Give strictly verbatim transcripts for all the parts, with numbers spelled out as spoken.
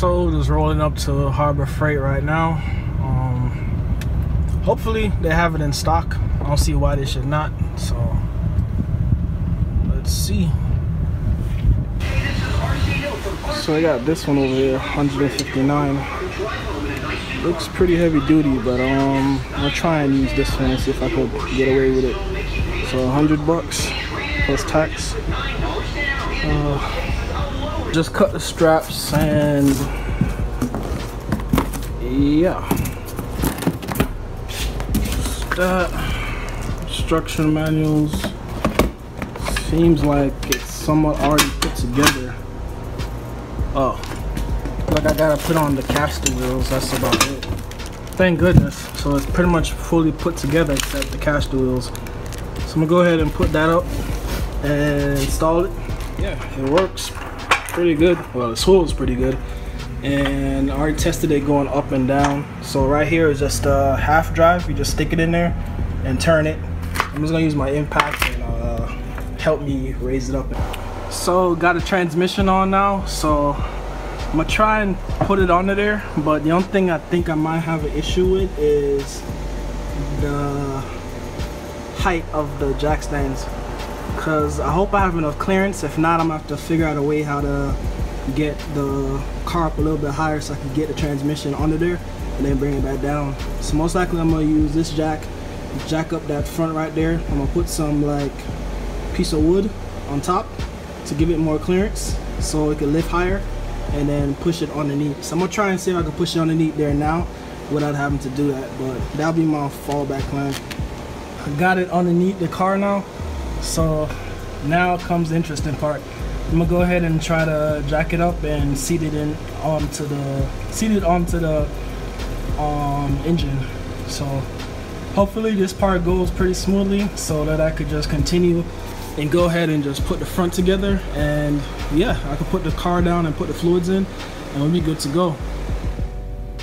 episode is rolling up to Harbor Freight right now. Um, hopefully they have it in stock. I don't see why they should not. So let's see. So I got this one over here, one fifty-nine. Looks pretty heavy duty, but um, I'll try and use this one and see if I could get away with it. So one hundred bucks plus tax. Uh, just cut the straps and yeah. Just that. Instruction manuals. Seems like it's somewhat already put together. Oh, like I gotta put on the caster wheels, that's about it. Thank goodness. So it's pretty much fully put together except the caster wheels. So I'm gonna go ahead and put that up and install it. Yeah, it works pretty good. Well, the swivel is pretty good. And I already tested it going up and down. So right here is just a half drive. You just stick it in there and turn it. I'm just gonna use my impact and uh, help me raise it up. So got a transmission on now, so I'm gonna try and put it under there, but the only thing I think I might have an issue with is the height of the jack stands, because I hope I have enough clearance. If not, I'm gonna have to figure out a way how to get the car up a little bit higher so I can get the transmission under there and then bring it back down. So most likely I'm gonna use this jack, jack up that front right there. I'm gonna put some like piece of wood on top to give it more clearance so it can lift higher and then push it underneath. So I'm gonna try and see if I can push it underneath there now without having to do that, but that'll be my fallback plan. I got it underneath the car now, so now comes the interesting part. I'm gonna go ahead and try to jack it up and seat it in onto the seat it onto the um, engine. So hopefully this part goes pretty smoothly so that I could just continue and go ahead and just put the front together, and yeah, I can put the car down and put the fluids in and we'll be good to go.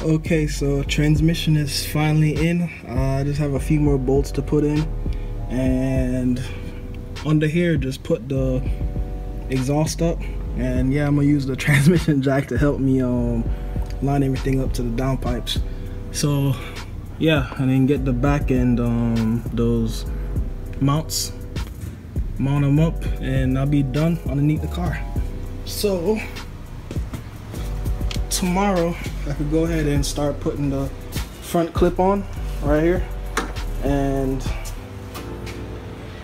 Okay, so transmission is finally in. uh, I just have a few more bolts to put in, and under here just put the exhaust up, and yeah, I'm gonna use the transmission jack to help me um, line everything up to the downpipes. So yeah, and then get the back end um, those mounts, mount them up, and I'll be done underneath the car. So tomorrow I could go ahead and start putting the front clip on right here, and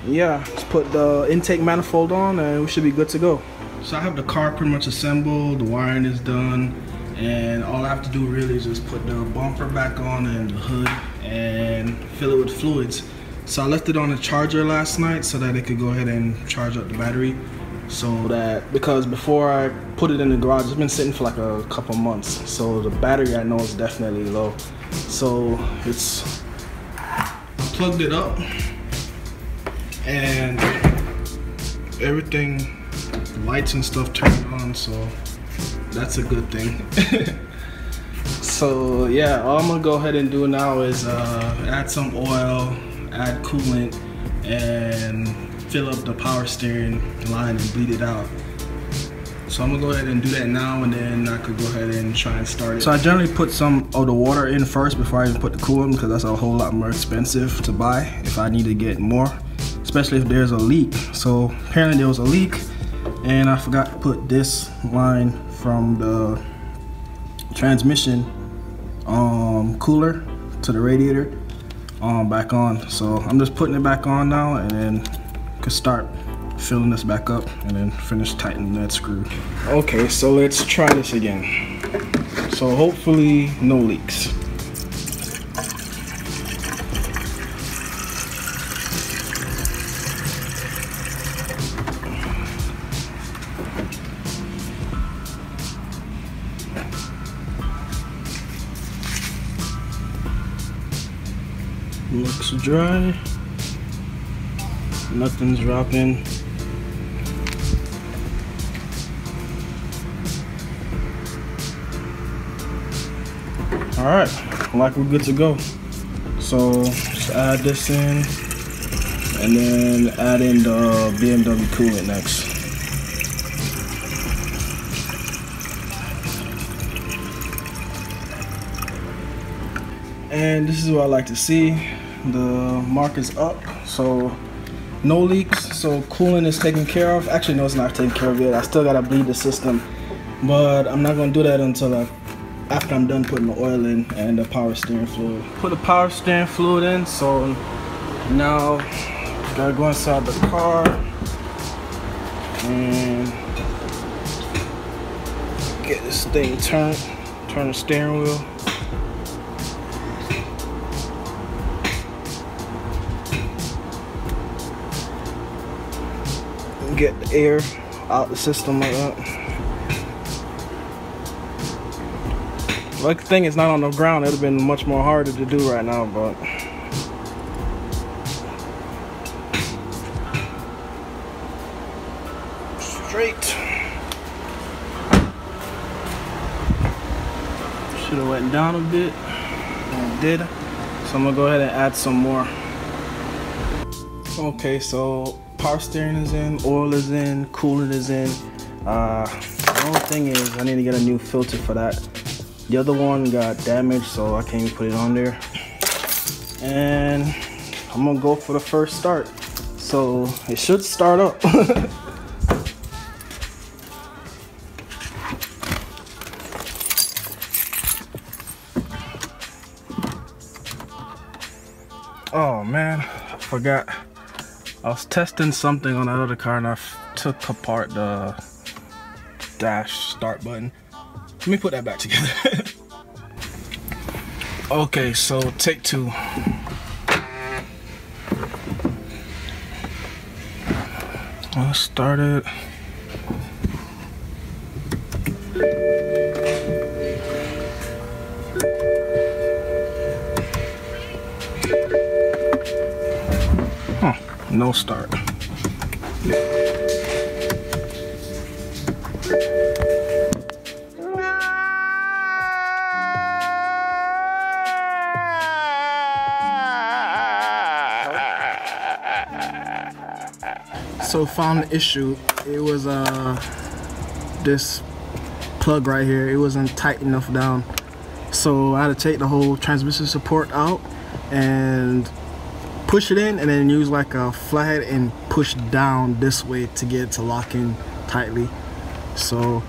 yeah, just put the intake manifold on and we should be good to go. So I have the car pretty much assembled, the wiring is done, and all I have to do really is just put the bumper back on and the hood and fill it with fluids. So I left it on a charger last night so that it could go ahead and charge up the battery. So that, because before I put it in the garage, it's been sitting for like a couple months. So the battery I know is definitely low. So it's, I plugged it up and everything, lights and stuff turned on. So that's a good thing. So yeah, all I'm gonna go ahead and do now is uh, add some oil, add coolant, and fill up the power steering line and bleed it out. So I'm gonna go ahead and do that now, and then I could go ahead and try and start it. So I generally put some of the water in first before I even put the coolant, because that's a whole lot more expensive to buy if I need to get more, especially if there's a leak. So apparently there was a leak and I forgot to put this line from the transmission um, cooler to the radiator Um, back on. So I'm just putting it back on now, and then could start filling this back up and then finish tightening that screw. Okay, so let's try this again. So hopefully no leaks. Looks dry, nothing's dropping. All right, like we're good to go. So just add this in and then add in the B M W coolant next. and this is what I like to see. The mark is up, so no leaks, so coolant is taken care of. Actually, no, it's not taken care of yet. I still gotta bleed the system, but I'm not gonna do that until I, after I'm done putting the oil in and the power steering fluid. Put the power steering fluid in, so now gotta go inside the car and get this thing turned. Turn the steering wheel. Get the air out the system like that. Like the thing is not on the ground, it would have been much more harder to do right now, but straight. Should have went down a bit, and it did. So I'm gonna go ahead and add some more. Okay, so power steering is in, oil is in, coolant is in. Uh, the only thing is I need to get a new filter for that. The other one got damaged, so I can't even put it on there. And I'm gonna go for the first start. So it should start up. Oh man, I forgot. I was testing something on that other car and I took apart the dash start button. Let me put that back together. Okay, so take two. I'll start it. No start. So found the issue. It was uh this plug right here. It wasn't tight enough down. So I had to take the whole transmission support out and push it in, and then use like a flathead and push down this way to get it to lock in tightly. So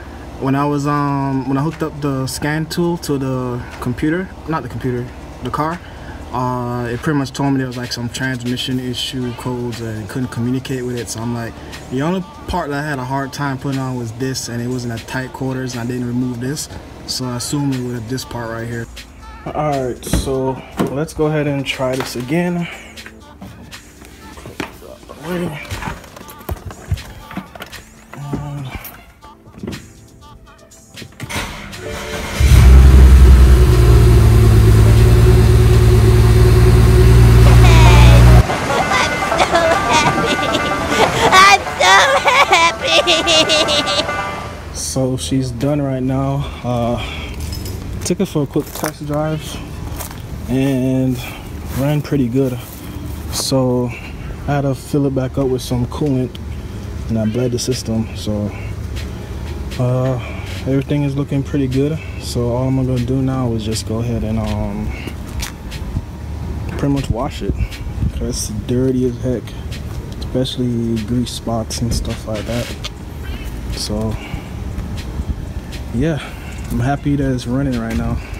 when I was um when I hooked up the scan tool to the computer, not the computer, the car, uh, it pretty much told me there was like some transmission issue codes and couldn't communicate with it. So I'm like, the only part that I had a hard time putting on was this, and it was in a tight quarters and I didn't remove this. So I assume it would have this part right here. All right, so let's go ahead and try this again. And so she's done right now. Uh, took her for a quick test drive and ran pretty good. So I had to fill it back up with some coolant and I bled the system. So uh, everything is looking pretty good. So all I'm gonna do now is just go ahead and um, pretty much wash it. Cause it's dirty as heck, especially grease spots and stuff like that. So yeah, I'm happy that it's running right now.